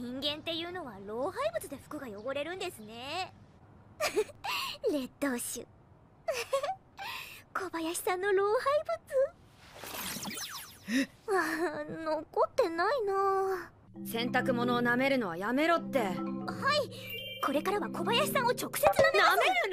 人間っていうのは老廃物で服が汚れるんですね。劣等種。小林さんの老廃物残ってないな。洗濯物を舐めるのはやめろって。はい、これからは小林さんを直接舐めるな。